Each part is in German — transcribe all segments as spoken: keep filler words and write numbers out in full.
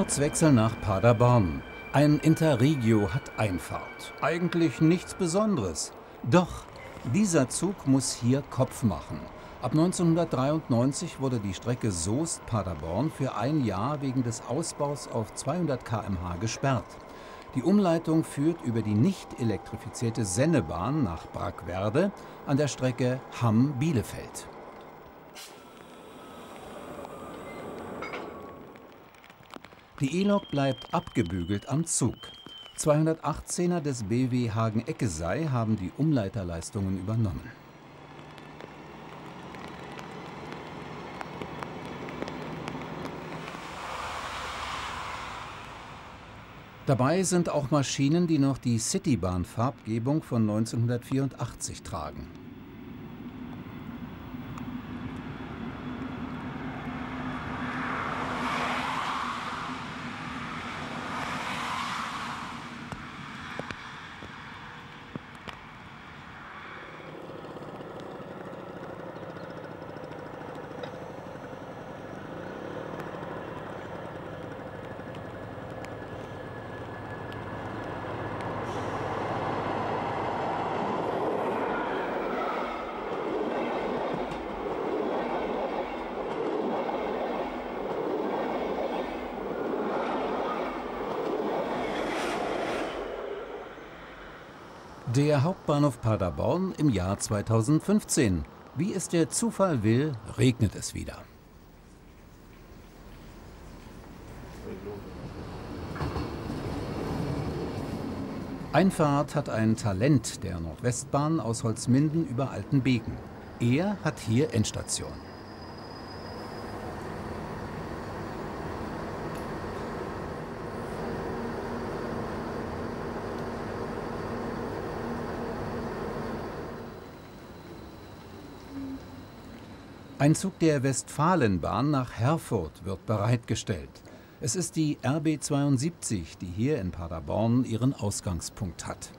Ortswechsel nach Paderborn. Ein Interregio hat Einfahrt. Eigentlich nichts Besonderes. Doch, dieser Zug muss hier Kopf machen. Ab neunzehnhundertdreiundneunzig wurde die Strecke Soest-Paderborn für ein Jahr wegen des Ausbaus auf zweihundert Kilometer pro Stunde gesperrt. Die Umleitung führt über die nicht elektrifizierte Sennebahn nach Brackwede an der Strecke Hamm-Bielefeld. Die E-Lok bleibt abgebügelt am Zug. zweihundertachtzehner des B W Hagen-Ecke-Sei haben die Umleiterleistungen übernommen. Dabei sind auch Maschinen, die noch die Citybahn-Farbgebung von neunzehnhundertvierundachtzig tragen. Der Hauptbahnhof Paderborn im Jahr zweitausendfünfzehn. Wie es der Zufall will, regnet es wieder. Einfahrt hat ein Talent der Nordwestbahn aus Holzminden über Altenbeken. Er hat hier Endstation. Ein Zug der Westfalenbahn nach Herford wird bereitgestellt. Es ist die R B zweiundsiebzig, die hier in Paderborn ihren Ausgangspunkt hat.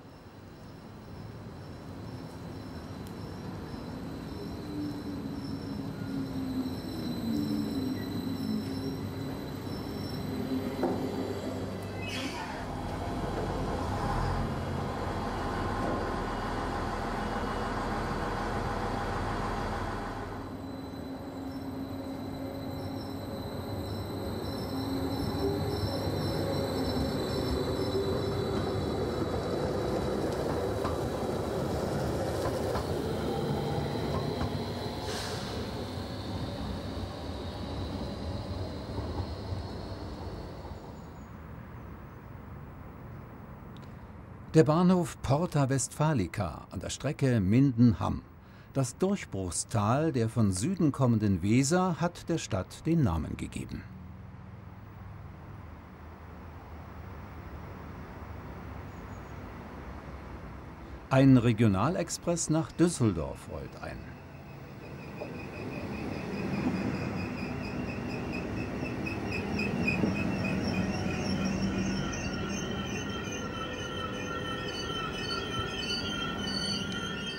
Der Bahnhof Porta Westfalica an der Strecke Minden-Hamm. Das Durchbruchstal der von Süden kommenden Weser hat der Stadt den Namen gegeben. Ein Regionalexpress nach Düsseldorf rollt ein.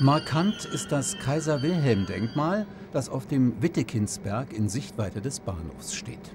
Markant ist das Kaiser-Wilhelm-Denkmal, das auf dem Wittekindsberg in Sichtweite des Bahnhofs steht.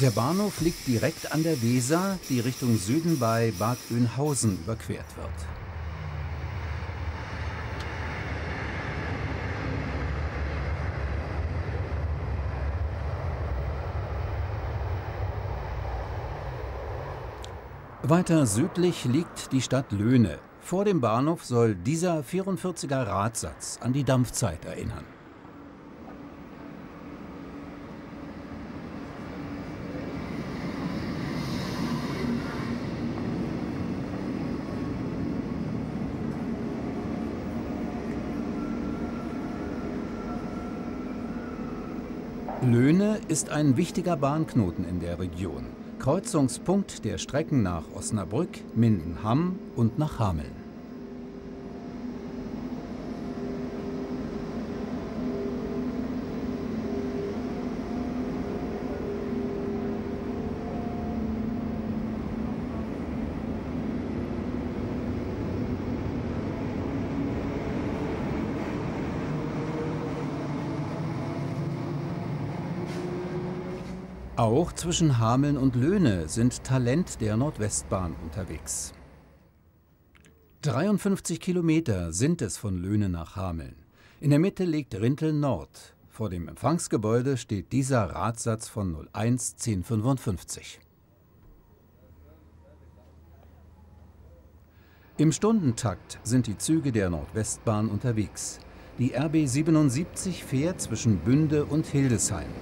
Der Bahnhof liegt direkt an der Weser, die Richtung Süden bei Bad Oeynhausen überquert wird. Weiter südlich liegt die Stadt Löhne. Vor dem Bahnhof soll dieser vierundvierziger Radsatz an die Dampfzeit erinnern. Löhne ist ein wichtiger Bahnknoten in der Region, Kreuzungspunkt der Strecken nach Osnabrück, Minden-Hamm und nach Hameln. Auch zwischen Hameln und Löhne sind Talent der Nordwestbahn unterwegs. dreiundfünfzig Kilometer sind es von Löhne nach Hameln. In der Mitte liegt Rinteln Nord. Vor dem Empfangsgebäude steht dieser Radsatz von null eins zehn fünfundfünfzig. Im Stundentakt sind die Züge der Nordwestbahn unterwegs. Die R B siebenundsiebzig fährt zwischen Bünde und Hildesheim.